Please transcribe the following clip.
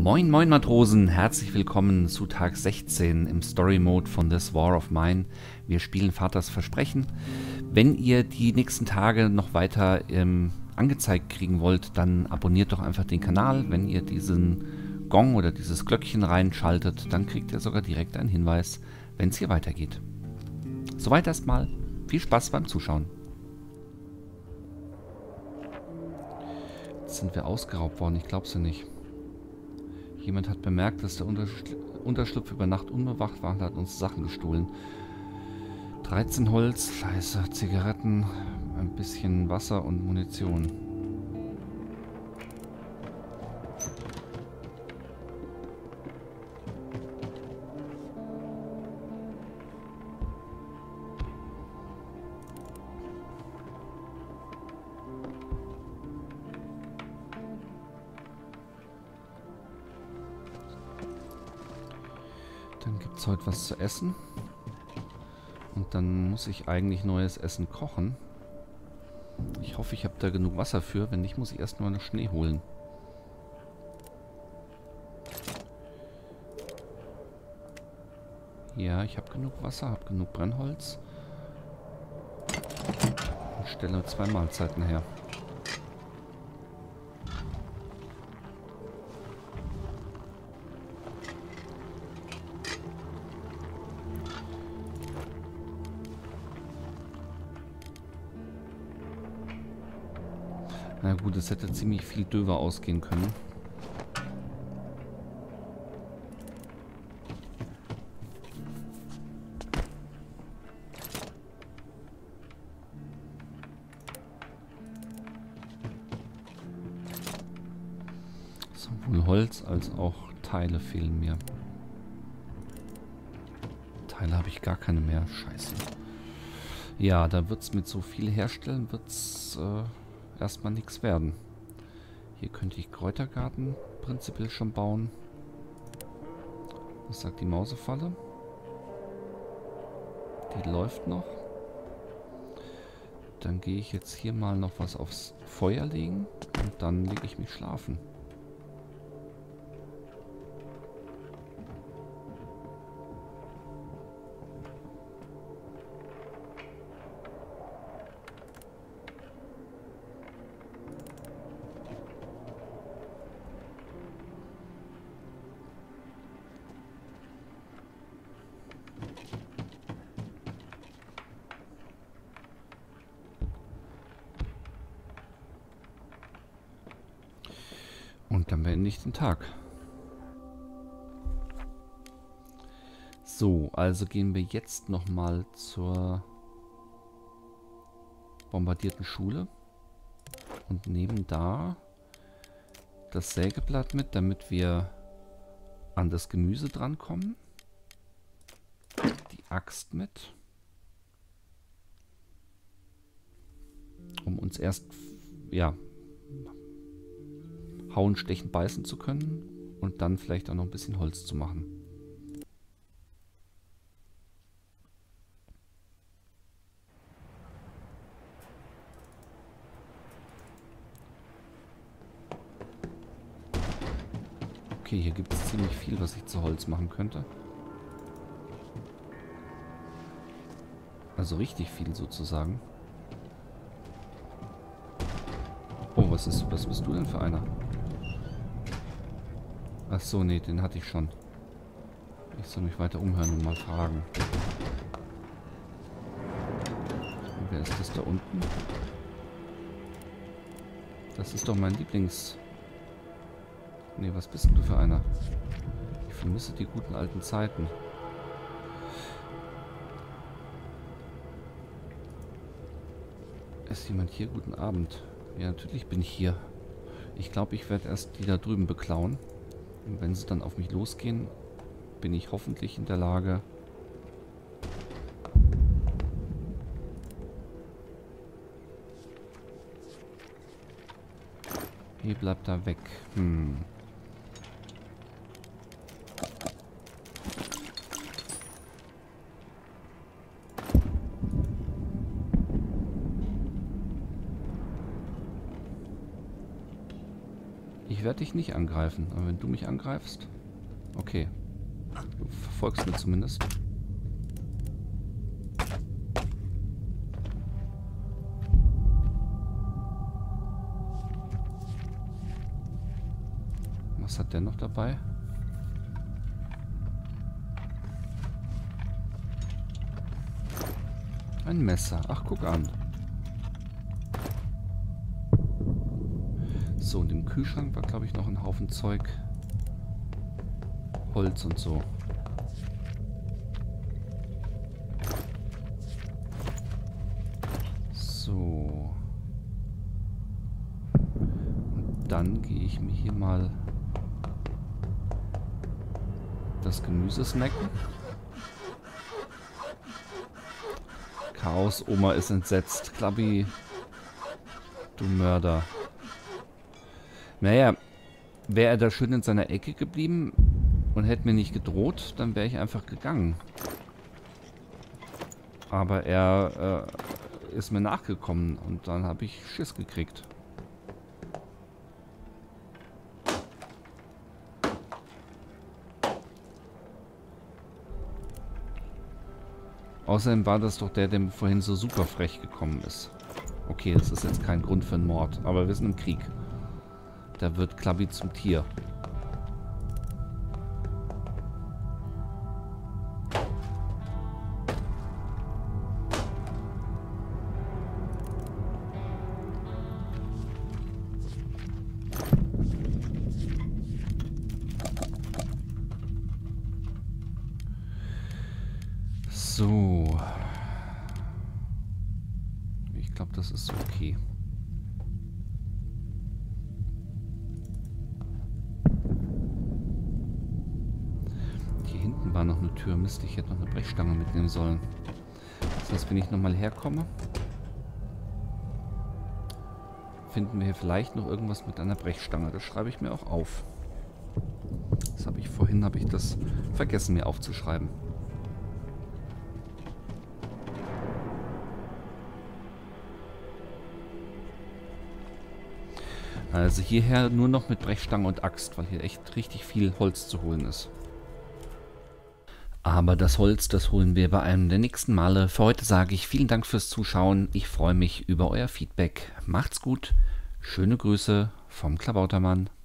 Moin moin Matrosen, herzlich willkommen zu Tag 16 im Story Mode von This War of Mine. Wir spielen Vaters Versprechen. Wenn ihr die nächsten Tage noch weiter angezeigt kriegen wollt, dann abonniert doch einfach den Kanal. Wenn ihr diesen Gong oder dieses Glöckchen reinschaltet, dann kriegt ihr sogar direkt einen Hinweis, wenn es hier weitergeht. Soweit erstmal, viel Spaß beim Zuschauen. Jetzt sind wir ausgeraubt worden, ich glaub's ja nicht. Jemand hat bemerkt, dass der Unterschlupf über Nacht unbewacht war und hat uns Sachen gestohlen. 13 Holz, Scheiße, Zigaretten, ein bisschen Wasser und Munition. Dann gibt es heute was zu essen. Und dann muss ich eigentlich neues Essen kochen. Ich hoffe, ich habe da genug Wasser für. Wenn nicht, muss ich erst mal noch Schnee holen. Ja, ich habe genug Wasser, habe genug Brennholz. Und stelle 2 Mahlzeiten her. Na gut, es hätte ziemlich viel döver ausgehen können. Sowohl Holz als auch Teile fehlen mir. Teile habe ich gar keine mehr. Scheiße. Ja, da wird es mit so viel herstellen, wird es erstmal nichts werden. Hier könnte ich Kräutergarten prinzipiell schon bauen. Was sagt die Mausefalle? Die läuft noch. Dann gehe ich jetzt hier mal noch was aufs Feuer legen und dann lege ich mich schlafen. Und dann beende ich den Tag. So, also gehen wir jetzt nochmal zur bombardierten Schule und nehmen da das Sägeblatt mit, damit wir an das Gemüse drankommen. Die Axt mit, um uns erst, ja, hauen, stechen, beißen zu können und dann vielleicht auch noch ein bisschen Holz zu machen. Okay, hier gibt es ziemlich viel, was ich zu Holz machen könnte. Also richtig viel sozusagen. Oh, was bist du denn für einer? Ach so, nee, den hatte ich schon. Ich soll mich weiter umhören und mal fragen. Und wer ist das da unten? Das ist doch mein Lieblings... Nee, was bist denn du für einer? Ich vermisse die guten alten Zeiten. Ist jemand hier? Guten Abend. Ja, natürlich bin ich hier. Ich glaube, ich werde erst die da drüben beklauen. Und wenn sie dann auf mich losgehen, bin ich hoffentlich in der Lage, hier bleibt da weg. Ich Ich werde dich nicht angreifen, aber wenn du mich angreifst... Okay. Du verfolgst mich zumindest. Was hat der noch dabei? Ein Messer. Ach, guck an. So, und im Kühlschrank war, glaube ich, noch ein Haufen Zeug. Holz und so. So. Und dann gehe ich mir hier mal... das Gemüse snacken. Chaos, Oma ist entsetzt. Klabbi, du Mörder. Naja, wäre er da schön in seiner Ecke geblieben und hätte mir nicht gedroht, dann wäre ich einfach gegangen. Aber er ist mir nachgekommen und dann habe ich Schiss gekriegt. Außerdem war das doch der, der vorhin so super frech gekommen ist. Okay, das ist jetzt kein Grund für einen Mord. Aber wir sind im Krieg. Da wird Klabbi zum Tier. So. Ich glaube, das ist okay. Hier hinten war noch eine Tür. Mist, ich hätte noch eine Brechstange mitnehmen sollen. Das heißt, wenn ich nochmal herkomme, finden wir hier vielleicht noch irgendwas mit einer Brechstange. Das schreibe ich mir auch auf. Das habe ich vorhin, habe ich das vergessen, mir aufzuschreiben. Also hierher nur noch mit Brechstange und Axt, weil hier echt richtig viel Holz zu holen ist. Aber das Holz, das holen wir bei einem der nächsten Male. Für heute sage ich vielen Dank fürs Zuschauen. Ich freue mich über euer Feedback. Macht's gut. Schöne Grüße vom Klabautermann.